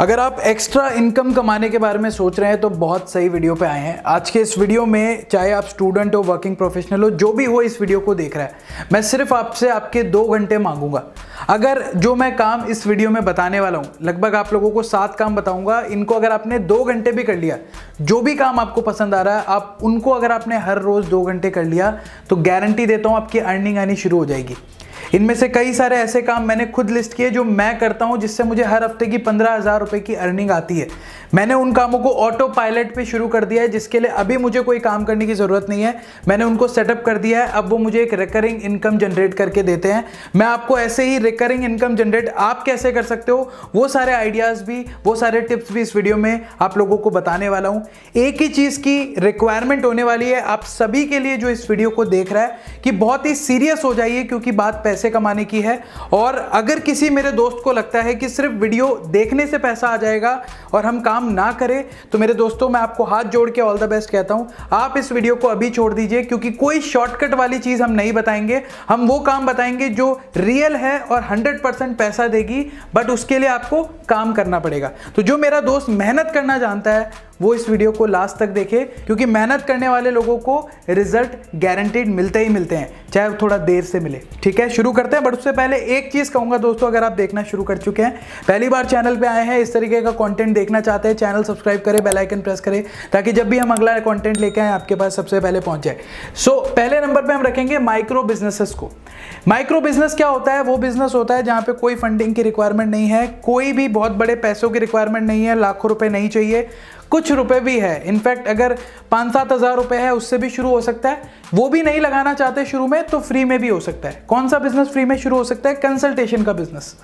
अगर आप extra income कमाने के बारे में सोच रहे हैं तो बहुत सही वीडियो पे आए हैं। आज के इस वीडियो में चाहे आप स्टूडेंट हो, वर्किंग प्रोफेशनल हो, जो भी हो इस वीडियो को देख रहा है, मैं सिर्फ आपसे आपके 2 घंटे मांगूंगा। अगर जो मैं काम इस वीडियो में बताने वाला हूँ, लगभग आप लोगों को 7 काम बताऊँगा, इनको अगर आपने 2 घंटे भी कर लिया, जो भी काम आपको पसंद आ रहा है आप उनको अगर आपने हर रोज़ 2 घंटे कर लिया तो गारंटी देता हूँ आपकी अर्निंग आनी शुरू हो जाएगी। इनमें से कई सारे ऐसे काम मैंने खुद लिस्ट किए जो मैं करता हूं, जिससे मुझे हर हफ्ते की 15,000 रुपये की अर्निंग आती है। मैंने उन कामों को ऑटो पायलट पे शुरू कर दिया है, जिसके लिए अभी मुझे कोई काम करने की ज़रूरत नहीं है। मैंने उनको सेटअप कर दिया है, अब वो मुझे एक रिकरिंग इनकम जनरेट करके देते हैं। मैं आपको ऐसे ही रिकरिंग इनकम जनरेट आप कैसे कर सकते हो वो सारे आइडियाज़ भी, वो सारे टिप्स भी इस वीडियो में आप लोगों को बताने वाला हूँ। एक ही चीज़ की रिक्वायरमेंट होने वाली है आप सभी के लिए जो इस वीडियो को देख रहा है, कि बहुत ही सीरियस हो जाइए, क्योंकि बात पैसे कमाने की है। और अगर किसी मेरे दोस्त को लगता है कि सिर्फ वीडियो देखने से पैसा आ जाएगा और हम काम ना करें, तो मेरे दोस्तों मैं आपको हाथ जोड़ के ऑल द बेस्ट कहता हूं, आप इस वीडियो को अभी छोड़ दीजिए, क्योंकि कोई शॉर्टकट वाली चीज़ हम नहीं बताएंगे। हम वो काम बताएंगे जो रियल है और 100% पैसा देगी, बट उसके लिए आपको काम करना पड़ेगा। तो जो मेरा दोस्त मेहनत करना जानता है वो इस वीडियो को लास्ट तक देखे, क्योंकि मेहनत करने वाले लोगों को रिजल्ट गारंटीड मिलते ही मिलते हैं, चाहे थोड़ा देर से मिले। ठीक है, शुरू करते हैं। बट उससे पहले एक चीज़ कहूँगा दोस्तों, अगर आप देखना शुरू कर चुके हैं, पहली बार चैनल पे आए हैं, इस तरीके का कंटेंट देखना चाहते हैं, चैनल सब्सक्राइब करें, बेल आइकन प्रेस करें, ताकि जब भी हम अगला कंटेंट लेके आए आपके पास सबसे पहले पहुँच जाए। पहले नंबर पर हम रखेंगे माइक्रो बिजनेसेस को। माइक्रो बिजनेस क्या होता है? वो बिजनेस होता है जहाँ पर कोई फंडिंग की रिक्वायरमेंट नहीं है, कोई भी बहुत बड़े पैसों की रिक्वायरमेंट नहीं है, लाखों रुपये नहीं चाहिए, कुछ रुपए भी है। इनफैक्ट अगर 5-7 हज़ार रुपये है उससे भी शुरू हो सकता है। वो भी नहीं लगाना चाहते शुरू में तो फ्री में भी हो सकता है। कौन सा बिजनेस फ्री में शुरू हो सकता है? कंसल्टेशन का बिजनेस,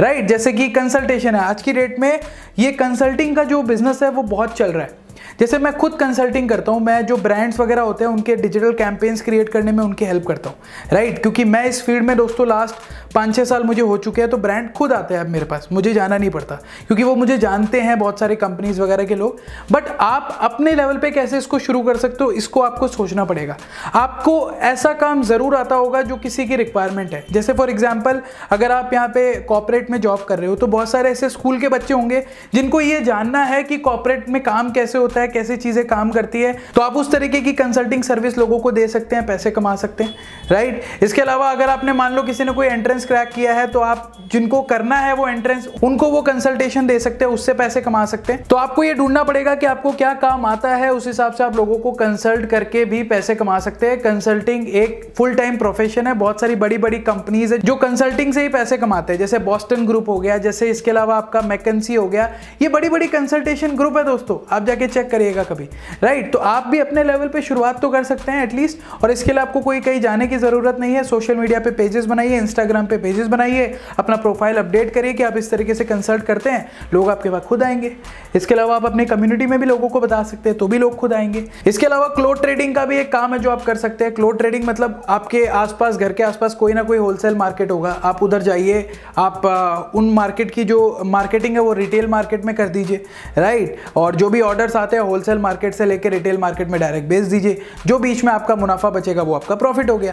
राइट? जैसे कि कंसल्टेशन है, आज की डेट में ये कंसल्टिंग का जो बिजनेस है वो बहुत चल रहा है। जैसे मैं खुद कंसल्टिंग करता हूँ, मैं जो ब्रांड्स वगैरह होते हैं उनके डिजिटल कैंपेन्स क्रिएट करने में उनकी हेल्प करता हूँ, राइट? क्योंकि मैं इस फील्ड में दोस्तों लास्ट 5-6 साल मुझे हो चुके हैं, तो ब्रांड खुद आते हैं अब मेरे पास, मुझे जाना नहीं पड़ता, क्योंकि वो मुझे जानते हैं, बहुत सारे कंपनीज वगैरह के लोग। बट आप अपने लेवल पर कैसे इसको शुरू कर सकते हो, इसको आपको सोचना पड़ेगा। आपको ऐसा काम ज़रूर आता होगा जो किसी की रिक्वायरमेंट है। जैसे फॉर एग्जाम्पल अगर आप यहाँ पर कॉर्पोरेट में जॉब कर रहे हो, तो बहुत सारे ऐसे स्कूल के बच्चे होंगे जिनको ये जानना है कि कॉर्पोरेट में काम कैसे होता है, कैसी चीजें काम करती है, तो आप उस तरीके की कंसल्टिंग सर्विस लोगों को दे सकते हैं, पैसे कमा सकते हैं, राइट? इसके अलावा अगर आपने मान लो किसी ने कोई एंट्रेंस क्रैक किया है, तो आप जिनको करना है वो एंट्रेंस, उनको वो कंसल्टेशन दे सकते हैं, उससे पैसे कमा सकते हैं। तो आपको ये ढूंढना पड़ेगा कि आपको क्या काम आता है, उस हिसाब से आप लोगों को कंसल्ट करके भी पैसे कमा सकते हैं। कंसल्टिंग एक फुल टाइम प्रोफेशन है, बहुत सारी बड़ी बड़ी कंपनीज है जो कंसल्टिंग से ही पैसे कमाते हैं, जैसे बॉस्टन ग्रुप हो गया, जैसे इसके अलावा आपका मैकेंसी हो गया, ये बड़ी बड़ी कंसल्टेशन ग्रुप है दोस्तों, आप जाके चेक करिएगा कभी, राइट? तो आप भी अपने लेवल पे शुरुआत तो कर सकते हैं एटलीस्ट, और इसके लिए आपको कोई कहीं जाने की ज़रूरत नहीं है। सोशल मीडिया पे पेजेस बनाइए, इंस्टाग्राम पे पेजेस बनाइए, अपना प्रोफाइल अपडेट करिए कि आप इस तरीके से कंसल्ट करते हैं, लोग आपके पास खुद आएंगे। इसके अलावा आप अपनी कम्युनिटी में भी लोगों को बता सकते हैं, तो भी लोग खुद आएंगे। इसके अलावा क्लोथ ट्रेडिंग का भी एक काम है जो आप कर सकते हैं। क्लोथ ट्रेडिंग मतलब आपके आसपास, घर के आसपास कोई ना कोई होलसेल मार्केट होगा, आप उधर जाइए, आप उन मार्केट की जो मार्केटिंग है वो रिटेल मार्केट में कर दीजिए, राइट? और जो भी ऑर्डर्स आते हैं होलसेल मार्केट से लेकर रिटेल मार्केट में डायरेक्ट बेच दीजिए, जो बीच में आपका मुनाफा बचेगा वो आपका प्रॉफिट हो गया।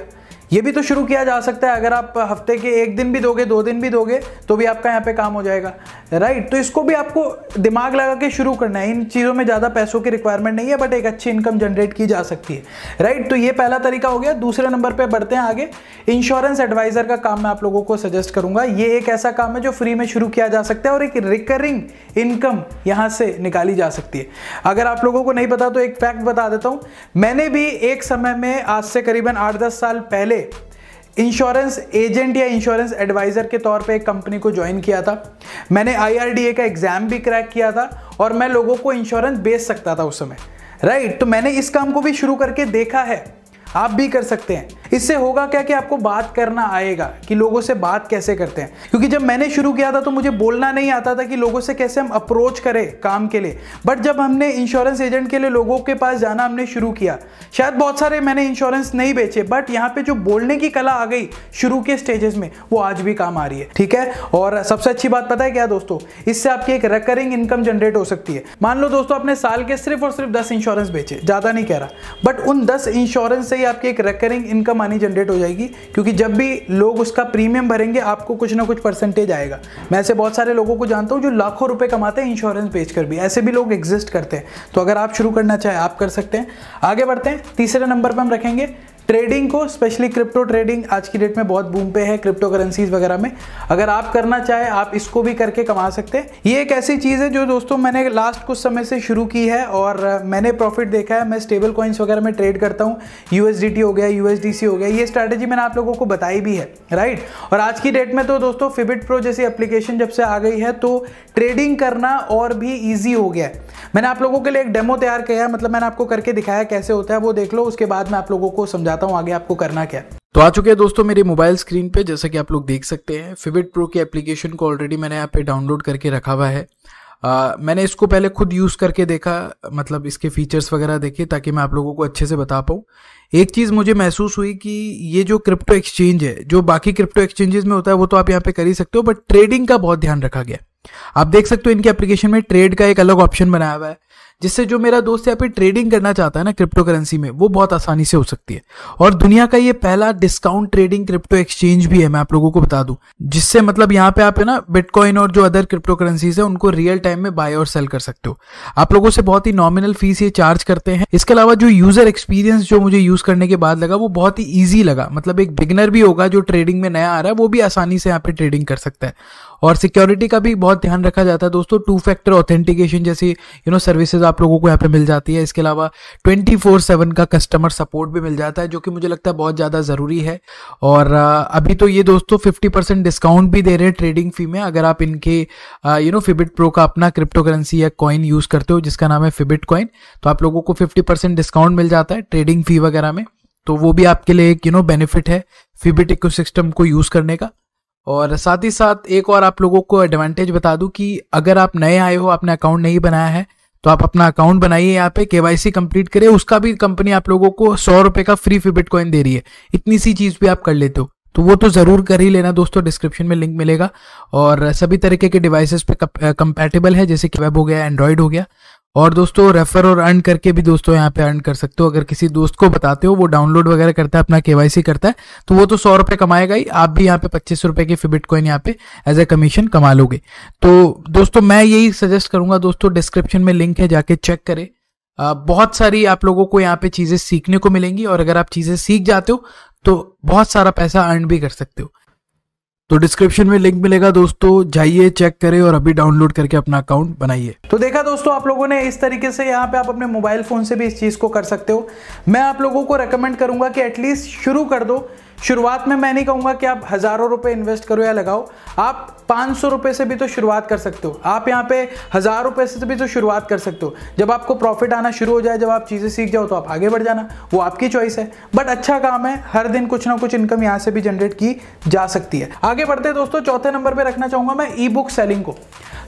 ये भी तो शुरू किया जा सकता है, अगर आप हफ्ते के 1 दिन भी दोगे, 2 दिन भी दोगे, तो भी आपका यहाँ पे काम हो जाएगा, राइट? तो इसको भी आपको दिमाग लगा के शुरू करना है। इन चीज़ों में ज़्यादा पैसों की रिक्वायरमेंट नहीं है, बट एक अच्छी इनकम जनरेट की जा सकती है, राइट? तो ये पहला तरीका हो गया। दूसरे नंबर पर बढ़ते हैं आगे। इंश्योरेंस एडवाइज़र का काम मैं आप लोगों को सजेस्ट करूँगा। ये एक ऐसा काम है जो फ्री में शुरू किया जा सकता है और एक रिकरिंग इनकम यहाँ से निकाली जा सकती है। अगर आप लोगों को नहीं पता तो एक फैक्ट बता देता हूँ, मैंने भी एक समय में, आज से करीबन 8-10 साल पहले, इंश्योरेंस एजेंट या इंश्योरेंस एडवाइज़र के तौर पे एक कंपनी को ज्वाइन किया था। मैंने IRDA का एग्ज़ाम भी क्रैक किया था और मैं लोगों को इंश्योरेंस बेच सकता था उस समय, राइट? तो मैंने इस काम को भी शुरू करके देखा है, आप भी कर सकते हैं। इससे होगा क्या कि आपको बात करना आएगा कि लोगों से बात कैसे करते हैं, क्योंकि जब मैंने शुरू किया था तो मुझे बोलना नहीं आता था कि लोगों से कैसे हम अप्रोच करें काम के लिए। बट जब हमने इंश्योरेंस एजेंट के लिए लोगों के पास जाना हमने शुरू किया, शायद बहुत सारे मैंने इंश्योरेंस नहीं बेचे, बट यहाँ पे जो बोलने की कला आ गई शुरू के स्टेजेस में, वो आज भी काम आ रही है, ठीक है? और सबसे अच्छी बात पता है क्या दोस्तों, इससे आपकी एक रिकरिंग इनकम जनरेट हो सकती है। मान लो दोस्तों आपने साल के सिर्फ और सिर्फ 10 इंश्योरेंस बेचे, ज़्यादा नहीं कह रहा, बट उन 10 इंश्योरेंस से बेसिकली आपकी एक रिकरिंग इनकम आनी जनरेट हो जाएगी, क्योंकि जब भी लोग उसका प्रीमियम भरेंगे आपको कुछ ना कुछ परसेंटेज आएगा। मैं ऐसे बहुत सारे लोगों को जानता हूँ जो लाखों रुपए कमाते हैं इंश्योरेंस बेचकर भी, ऐसे भी लोग एग्जिस्ट करते हैं। तो अगर आप शुरू करना चाहें आप कर सकते हैं। आगे बढ़ते हैं, तीसरे नंबर पर हम रखेंगे ट्रेडिंग को, स्पेशली क्रिप्टो ट्रेडिंग आज की डेट में बहुत बूम पे है क्रिप्टो करेंसीज वगैरह में। अगर आप करना चाहे आप इसको भी करके कमा सकते हैं। ये एक ऐसी चीज़ है जो दोस्तों मैंने लास्ट कुछ समय से शुरू की है और मैंने प्रॉफिट देखा है। मैं स्टेबल कॉइन्स वगैरह में ट्रेड करता हूँ, USDT हो गया, USDC हो गया। ये स्ट्रैटेजी मैंने आप लोगों को बताई भी है, राइट। और आज की डेट में तो दोस्तों फिबिट प्रो जैसी एप्लीकेशन जब से आ गई है तो ट्रेडिंग करना और भी ईजी हो गया है। मैंने आप लोगों के लिए एक डेमो तैयार किया है, मतलब मैंने आपको करके दिखाया कैसे होता है, वो देख लो। उसके बाद मैं आप लोगों को समझाता हूँ आगे आपको करना क्या है। तो आ चुके हैं दोस्तों मेरी मोबाइल स्क्रीन पे, जैसा कि आप लोग देख सकते हैं फिबिट प्रो की एप्लीकेशन को ऑलरेडी मैंने यहाँ पे डाउनलोड करके रखा हुआ है। मैंने इसको पहले खुद यूज़ करके देखा, मतलब इसके फीचर्स वगैरह देखे, ताकि मैं आप लोगों को अच्छे से बता पाऊँ। एक चीज़ मुझे महसूस हुई कि ये जो क्रिप्टो एक्सचेंज है, जो बाकी क्रिप्टो एक्सचेंजेस में होता है वो तो आप यहाँ पे कर ही सकते हो, बट ट्रेडिंग का बहुत ध्यान रखा गया। आप देख सकते हो इनके एप्लीकेशन में ट्रेड का एक अलग ऑप्शन बनाया हुआ है, जिससे जो मेरा दोस्त यहाँ पे ट्रेडिंग करना चाहता है ना क्रिप्टो करेंसी में, वो बहुत आसानी से हो सकती है। और दुनिया का ये पहला डिस्काउंट ट्रेडिंग क्रिप्टो एक्सचेंज भी है, मैं आप लोगों को बता दूं, जिससे मतलब यहाँ पे आप है ना बिटकॉइन और जो अदर क्रिप्टो करेंसीज है उनको रियल टाइम में बाय और सेल कर सकते हो। आप लोगों से बहुत ही नॉमिनल फीस ये चार्ज करते हैं। इसके अलावा जो यूजर एक्सपीरियंस जो मुझे यूज करने के बाद लगा वो बहुत ही ईजी लगा, मतलब एक बिगिनर भी होगा जो ट्रेडिंग में नया आ रहा है वो भी आसानी से यहाँ पे ट्रेडिंग कर सकता है। और सिक्योरिटी का भी बहुत ध्यान रखा जाता है दोस्तों, 2 फैक्टर ऑथेंटिकेशन जैसी सर्विसेज आप लोगों को यहाँ पे मिल जाती है। इसके अलावा 24/7 का कस्टमर सपोर्ट भी मिल जाता है, जो कि मुझे लगता है बहुत ज़्यादा ज़रूरी है। और अभी तो ये दोस्तों 50% डिस्काउंट भी दे रहे हैं ट्रेडिंग फी में, अगर आप इनके फिबिट प्रो का अपना क्रिप्टो करेंसी या कॉइन यूज़ करते हो जिसका नाम है फिबिट कॉइन, तो आप लोगों को 50% डिस्काउंट मिल जाता है ट्रेडिंग फी वगैरह में। तो वो भी आपके लिए एक बेनिफिट है फिबिट इकोसिस्टम को यूज़ करने का। और साथ ही साथ एक और आप लोगों को एडवांटेज बता दूं कि अगर आप नए आए हो, आपने अकाउंट नहीं बनाया है, तो आप अपना अकाउंट बनाइए, यहाँ पे KYC कंप्लीट करें। उसका भी कंपनी आप लोगों को 100 रुपये का फ्री फिबिट कॉइन दे रही है। इतनी सी चीज़ भी आप कर लेते हो तो वो तो ज़रूर कर ही लेना दोस्तों, डिस्क्रिप्शन में लिंक मिलेगा। और सभी तरीके के डिवाइसेस पे कंपैटिबल है, जैसे कि वेब हो गया, एंड्रॉयड हो गया। और दोस्तों रेफर और अर्न करके भी दोस्तों यहाँ पे अर्न कर सकते हो। अगर किसी दोस्त को बताते हो, वो डाउनलोड वगैरह करता है, अपना KYC करता है, तो वो तो 100 रुपये कमाएगा ही, आप भी यहाँ पे 25 रुपये की फिबिट कॉइन यहाँ पे एज ए कमीशन कमा लोगे। तो दोस्तों मैं यही सजेस्ट करूंगा दोस्तों, डिस्क्रिप्शन में लिंक है, जाके चेक करें। बहुत सारी आप लोगों को यहाँ पे चीज़ें सीखने को मिलेंगी और अगर आप चीज़ें सीख जाते हो तो बहुत सारा पैसा अर्न भी कर सकते हो। तो डिस्क्रिप्शन में लिंक मिलेगा दोस्तों, जाइए चेक करें और अभी डाउनलोड करके अपना अकाउंट बनाइए। तो देखा दोस्तों आप लोगों ने, इस तरीके से यहाँ पे आप अपने मोबाइल फ़ोन से भी इस चीज़ को कर सकते हो। मैं आप लोगों को रेकमेंड करूँगा कि एटलीस्ट शुरू कर दो। शुरुआत में मैं नहीं कहूँगा कि आप हज़ारों रुपए इन्वेस्ट करो या लगाओ, आप 500 रुपये से भी तो शुरुआत कर सकते हो, आप यहाँ पे 1000 रुपये से भी तो शुरुआत कर सकते हो। जब आपको प्रॉफिट आना शुरू हो जाए, जब आप चीज़ें सीख जाओ तो आप आगे बढ़ जाना, वो आपकी चॉइस है। बट अच्छा काम है, हर दिन कुछ ना कुछ इनकम यहाँ से भी जनरेट की जा सकती है। आगे बढ़ते हैं दोस्तों, चौथे नंबर पर रखना चाहूँगा मैं ई बुक सेलिंग को।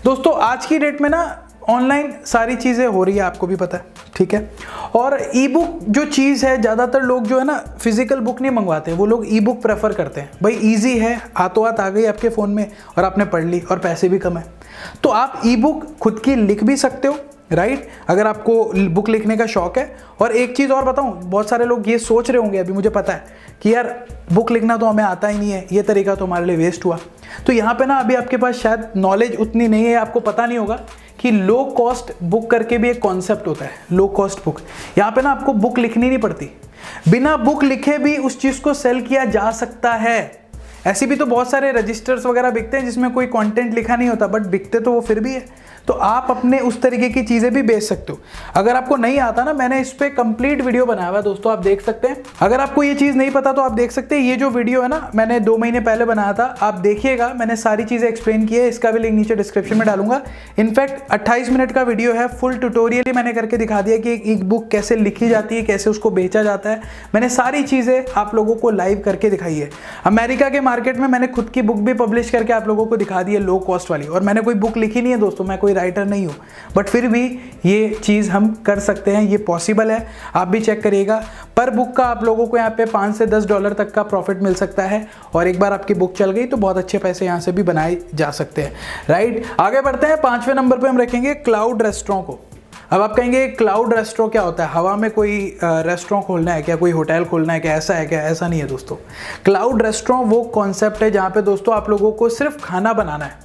दोस्तों आज की डेट में ना ऑनलाइन सारी चीज़ें हो रही है, आपको भी पता है, ठीक है। और ई बुक जो चीज़ है, ज़्यादातर लोग जो है ना फिजिकल बुक नहीं मंगवाते, वो लोग ई बुक प्रेफर करते हैं। भाई ईजी है, हाथों हाथ आ गई आपके फ़ोन में और आपने पढ़ ली और पैसे भी कम है। तो आप ई बुक खुद की लिख भी सकते हो, राइट, अगर आपको बुक लिखने का शौक है। और एक चीज़ और बताऊँ, बहुत सारे लोग ये सोच रहे होंगे, अभी मुझे पता है कि यार बुक लिखना तो हमें आता ही नहीं है, ये तरीका तो हमारे लिए वेस्ट हुआ। तो यहाँ पे ना अभी आपके पास शायद नॉलेज उतनी नहीं है, आपको पता नहीं होगा कि लो कॉस्ट बुक करके भी एक कॉन्सेप्ट होता है, लो कॉस्ट बुक। यहाँ पे ना आपको बुक लिखनी नहीं पड़ती, बिना बुक लिखे भी उस चीज़ को सेल किया जा सकता है। ऐसे भी तो बहुत सारे रजिस्टर्स वगैरह बिकते हैं जिसमें कोई कंटेंट लिखा नहीं होता, बट बिकते तो वो फिर भी है। तो आप अपने उस तरीके की चीज़ें भी बेच सकते हो। अगर आपको नहीं आता ना, मैंने इस पर कंप्लीट वीडियो बनाया हुआ है दोस्तों, आप देख सकते हैं। अगर आपको ये चीज़ नहीं पता तो आप देख सकते हैं, ये जो वीडियो है ना मैंने 2 महीने पहले बनाया था, आप देखिएगा, मैंने सारी चीज़ें एक्सप्लेन की है। इसका भी लिंक नीचे डिस्क्रिप्शन में डालूंगा। इनफैक्ट 28 मिनट का वीडियो है, फुल ट्यूटोरियल ही मैंने करके दिखा दिया कि एक बुक कैसे लिखी जाती है, कैसे उसको बेचा जाता है। मैंने सारी चीज़ें आप लोगों को लाइव करके दिखाई है। अमेरिका के मार्केट में मैंने खुद की बुक भी पब्लिश करके आप लोगों को दिखा दी है, लो कॉस्ट वाली। और मैंने कोई बुक लिखी नहीं है दोस्तों, मैं कोई राइटर नहीं हूँ, बट फिर भी ये चीज़ हम कर सकते हैं, ये पॉसिबल है। आप भी चेक करिएगा, पर बुक का आप लोगों को यहाँ पे $5 से $10 तक का प्रॉफिट मिल सकता है। और एक बार आपकी बुक चल गई तो बहुत अच्छे पैसे यहाँ से भी बनाए जा सकते हैं, राइट। आगे बढ़ते हैं, 5वें नंबर पर हम रखेंगे क्लाउड रेस्टोरेंट को। अब आप कहेंगे क्लाउड रेस्टोरेंट क्या होता है, हवा में कोई रेस्टोरेंट खोलना है क्या, कोई होटल खोलना है क्या, ऐसा है क्या? ऐसा नहीं है दोस्तों। क्लाउड रेस्टोरेंट वो कॉन्सेप्ट है जहाँ पे दोस्तों आप लोगों को सिर्फ खाना बनाना है,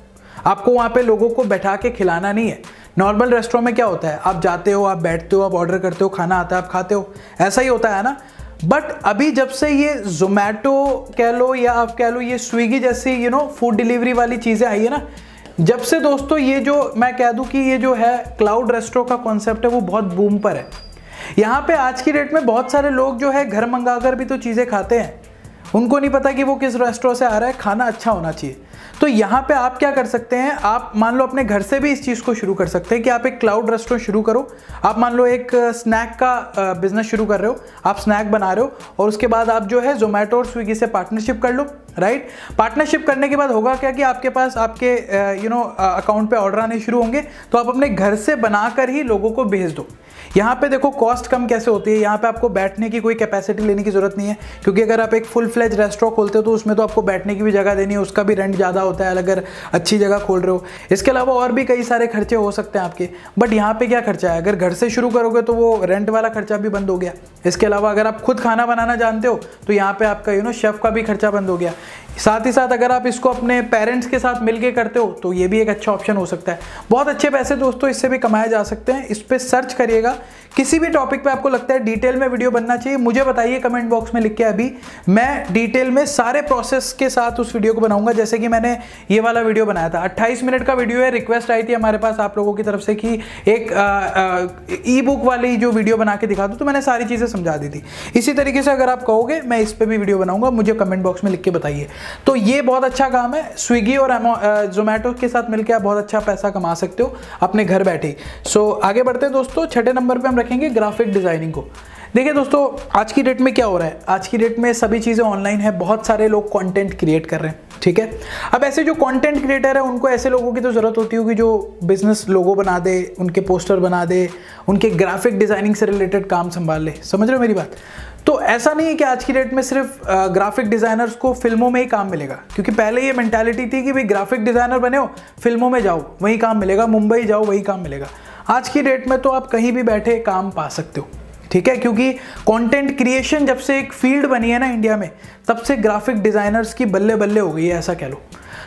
आपको वहाँ पे लोगों को बैठा के खिलाना नहीं है। नॉर्मल रेस्टोरेंट में क्या होता है, आप जाते हो, आप बैठते हो, आप ऑर्डर करते हो, खाना आता है, आप खाते हो, ऐसा ही होता है ना। बट अभी जब से ये जोमेटो कह लो या आप कह लो ये स्विगी जैसी फूड डिलीवरी वाली चीज़ें आई है ना, जब से दोस्तों ये जो मैं कह दूं कि ये जो है क्लाउड रेस्टोरेंट का कॉन्सेप्ट है वो बहुत बूम पर है। यहाँ पे आज की डेट में बहुत सारे लोग जो है घर मंगाकर भी तो चीज़ें खाते हैं, उनको नहीं पता कि वो किस रेस्टोरेंट से आ रहा है, खाना अच्छा होना चाहिए। तो यहाँ पे आप क्या कर सकते हैं, आप मान लो अपने घर से भी इस चीज़ को शुरू कर सकते हैं कि आप एक क्लाउड रेस्टोरेंट शुरू करो। आप मान लो एक स्नैक का बिजनेस शुरू कर रहे हो, आप स्नैक बना रहे हो और उसके बाद आप जो है जोमेटो और स्विगी से पार्टनरशिप कर लो, राइट। पार्टनरशिप करने के बाद होगा क्या कि आपके पास आपके अकाउंट पे ऑर्डर आने शुरू होंगे, तो आप अपने घर से बनाकर ही लोगों को भेज दो। यहाँ पे देखो कॉस्ट कम कैसे होती है, यहाँ पे आपको बैठने की कोई कैपेसिटी लेने की ज़रूरत नहीं है, क्योंकि अगर आप एक फुल फ्लेज रेस्टोरेंट खोलते हो तो उसमें तो आपको बैठने की भी जगह देनी है, उसका भी रेंट ज़्यादा होता है अगर अच्छी जगह खोल रहे हो। इसके अलावा और भी कई सारे खर्चे हो सकते हैं आपके, बट यहाँ पर क्या खर्चा है, अगर घर से शुरू करोगे तो वो रेंट वाला खर्चा भी बंद हो गया। इसके अलावा अगर आप खुद खाना बनाना जानते हो तो यहाँ पर आपका शेफ़ का भी खर्चा बंद हो गया। साथ ही साथ अगर आप इसको अपने पेरेंट्स के साथ मिलके करते हो तो ये भी एक अच्छा ऑप्शन हो सकता है। बहुत अच्छे पैसे दोस्तों इससे भी कमाए जा सकते हैं। इस पे सर्च करिएगा, किसी भी टॉपिक पे आपको लगता है डिटेल में वीडियो बनना चाहिए मुझे बताइए कमेंट बॉक्स में लिख के, अभी मैं डिटेल में सारे प्रोसेस के साथ उस वीडियो को बनाऊंगा, जैसे कि मैंने ये वाला वीडियो बनाया था। 28 मिनट का वीडियो है, रिक्वेस्ट आई थी हमारे पास आप लोगों की तरफ से कि एक ई बुक वाली जो वीडियो बना के दिखा दो, तो मैंने सारी चीज़ें समझा दी थी। इसी तरीके से अगर आप कहोगे मैं इस पर भी वीडियो बनाऊंगा, मुझे कमेंट बॉक्स में लिख के बताइए। तो ये बहुत अच्छा काम है, स्विगी और जोमेटो के साथ मिलकर आप बहुत अच्छा पैसा कमा सकते हो अपने घर बैठे। सो आगे बढ़ते हैं दोस्तों, 6ठे नंबर पे हम रखेंगे ग्राफिक डिज़ाइनिंग को। देखिए दोस्तों आज की डेट में क्या हो रहा है, आज की डेट में सभी चीज़ें ऑनलाइन है, बहुत सारे लोग कंटेंट क्रिएट कर रहे हैं, ठीक है। अब ऐसे जो कंटेंट क्रिएटर है उनको ऐसे लोगों की तो ज़रूरत होती होगी जो बिजनेस लोगो बना दे, उनके पोस्टर बना दे, उनके ग्राफिक डिज़ाइनिंग से रिलेटेड काम संभाल ले, समझ रहे हो मेरी बात। तो ऐसा नहीं है कि आज की डेट में सिर्फ ग्राफिक डिज़ाइनर्स को फिल्मों में ही काम मिलेगा, क्योंकि पहले ये मेंटालिटी थी कि भाई ग्राफिक डिज़ाइनर बने हो फिल्मों में जाओ वहीं काम मिलेगा, मुंबई जाओ वहीं काम मिलेगा। आज की डेट में तो आप कहीं भी बैठे काम पा सकते हो, ठीक है, क्योंकि कंटेंट क्रिएशन जब से एक फील्ड बनी है ना इंडिया में, तब से ग्राफिक डिज़ाइनर्स की बल्ले बल्ले हो गई है, ऐसा कह लो।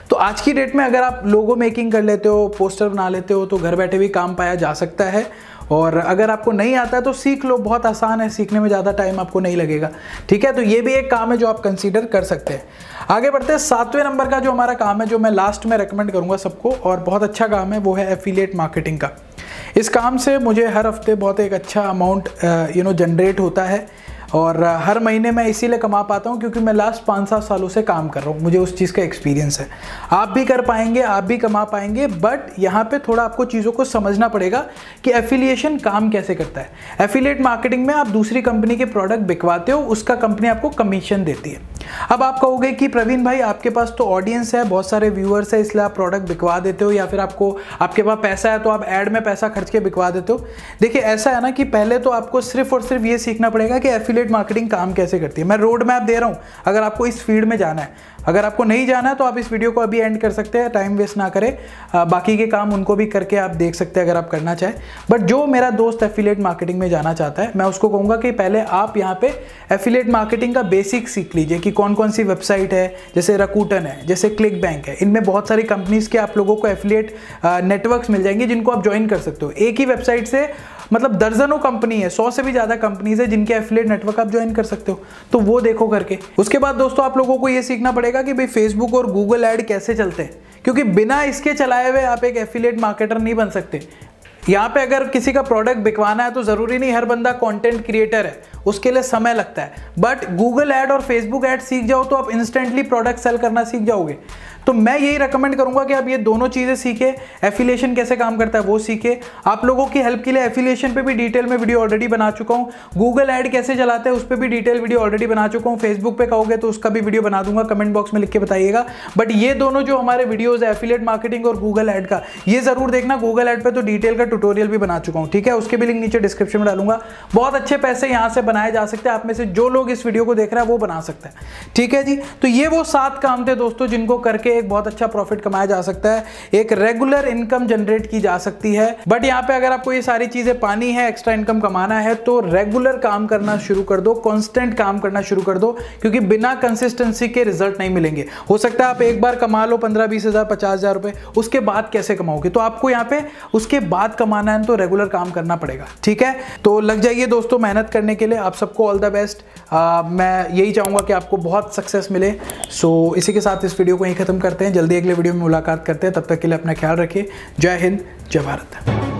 तो आज की डेट में अगर आप लोगो मेकिंग कर लेते हो, पोस्टर बना लेते हो, तो घर बैठे भी काम पाया जा सकता है। और अगर आपको नहीं आता है तो सीख लो, बहुत आसान है, सीखने में ज़्यादा टाइम आपको नहीं लगेगा, ठीक है। तो ये भी एक काम है जो आप कंसीडर कर सकते हैं। आगे बढ़ते हैं, 7वें नंबर का जो हमारा काम है, जो मैं लास्ट में रेकमेंड करूँगा सबको और बहुत अच्छा काम है, वो है एफिलिएट मार्केटिंग का। इस काम से मुझे हर हफ्ते बहुत एक अच्छा अमाउंट जनरेट होता है और हर महीने मैं इसीलिए कमा पाता हूँ क्योंकि मैं लास्ट 5-7 सालों से काम कर रहा हूँ, मुझे उस चीज़ का एक्सपीरियंस है। आप भी कर पाएंगे, आप भी कमा पाएंगे, बट यहाँ पे थोड़ा आपको चीज़ों को समझना पड़ेगा कि एफिलिएशन काम कैसे करता है। एफिलिएट मार्केटिंग में आप दूसरी कंपनी के प्रोडक्ट बिकवाते हो, उसका कंपनी आपको कमीशन देती है। अब आप कहोगे कि प्रवीण भाई आपके पास तो ऑडियंस है, बहुत सारे व्यूअर्स है, इसलिए आप प्रोडक्ट बिकवा देते हो, या फिर आपके पास पैसा है तो आप ऐड में पैसा खर्च के बिकवा देते हो। देखिए ऐसा है ना कि पहले तो आपको सिर्फ और सिर्फ ये सीखना पड़ेगा कि एफिलिएट मार्केटिंग काम कैसे करती है। मैं रोड मैप दे रहा हूँ, अगर आपको इस फील्ड में जाना है, अगर आपको नहीं जाना है तो आप इस वीडियो को अभी एंड कर सकते हैं, टाइम वेस्ट ना करें, बाकी के काम उनको भी करके आप देख सकते हैं अगर आप करना चाहें। बट जो मेरा दोस्त एफिलिएट मार्केटिंग में जाना चाहता है, मैं उसको कहूँगा कि पहले आप यहाँ पे एफिलिएट मार्केटिंग का बेसिक सीख लीजिए कि कौन कौन सी वेबसाइट है, जैसे रकूटन है, जैसे क्लिक बैंक है, इनमें बहुत सारी कंपनीज़ के आप लोगों को एफिलिएट नेटवर्क्स मिल जाएंगे जिनको आप ज्वाइन कर सकते हो। एक ही वेबसाइट से मतलब दर्जनों कंपनी है, 100 से भी ज़्यादा कंपनीज है जिनके एफिलिएट नेटवर्क आप ज्वाइन कर सकते हो, तो वो देखो करके। उसके बाद दोस्तों आप लोगों को ये सीखना पड़ेगा कि भाई फेसबुक और गूगल ऐड कैसे चलते हैं, क्योंकि बिना इसके चलाए हुए आप एक एफिलिएट मार्केटर नहीं बन सकते। यहाँ पे अगर किसी का प्रोडक्ट बिकवाना है तो ज़रूरी नहीं हर बंदा कंटेंट क्रिएटर है, उसके लिए समय लगता है, बट गूगल ऐड और फेसबुक ऐड सीख जाओ तो आप इंस्टेंटली प्रोडक्ट सेल करना सीख जाओगे। तो मैं यही रेकमेंड करूँगा कि आप ये दोनों चीज़ें सीखें, एफिलिएशन कैसे काम करता है वो सीखें। आप लोगों की हेल्प के लिए एफिलिएशन पे भी डिटेल में वीडियो ऑलरेडी बना चुका हूँ, गूगल ऐड कैसे चलाते हैं उस पर भी डिटेल वीडियो ऑलरेडी बना चुका हूँ, फेसबुक पे कहोगे तो उसका भी वीडियो बना दूंगा, कमेंट बॉक्स में लिख के बताइएगा। बट ये दोनों जो हमारे वीडियोज़ है एफिलिएट मार्केटिंग और गूगल ऐड का, ये ज़रूर देखना। गूगल ऐड पर तो डिटेल का ट्यूटोरियल भी बना चुका हूँ, ठीक है, उसके भी लिंक नीचे डिस्क्रिप्शन में डालूंगा। बहुत अच्छे पैसे यहाँ से बनाए जा सकते हैं, आप में से जो लोग इस वीडियो को देख रहे हैं वो बना सकते हैं, ठीक है जी। तो ये वो 7 काम थे दोस्तों जिनको करके पे एक बहुत अच्छा प्रॉफिट कमाया जा सकता है, एक रेगुलर इनकम जनरेट की जा सकती है। बट यहाँ पे अगर आपको ये सारी चीजें पानी है, एक्स्ट्रा इनकम कमाना है, तो रेगुलर काम करना शुरू कर दो, कॉन्स्टेंट काम करना शुरू कर दो, क्योंकि बिना कंसिस्टेंसी के रिजल्ट नहीं मिलेंगे। हो सकता है आप एक बार कमा लो 15-20 हज़ार, 50,000 रुपए, उसके बाद कैसे कमाओगे? तो आपको यहाँ पे उसके बाद कमाना है तो रेगुलर काम करना पड़ेगा। ठीक है, तो लग जाइए दोस्तों मेहनत करने के लिए। आप सबको ऑल द बेस्ट। मैं यही चाहूँगा कि आपको बहुत सक्सेस मिले। सो इसी के साथ इस वीडियो को यहीं खत्म करते हैं। जल्दी अगले वीडियो में मुलाकात करते हैं। तब तक के लिए अपना ख्याल रखिए। जय हिंद, जय भारत।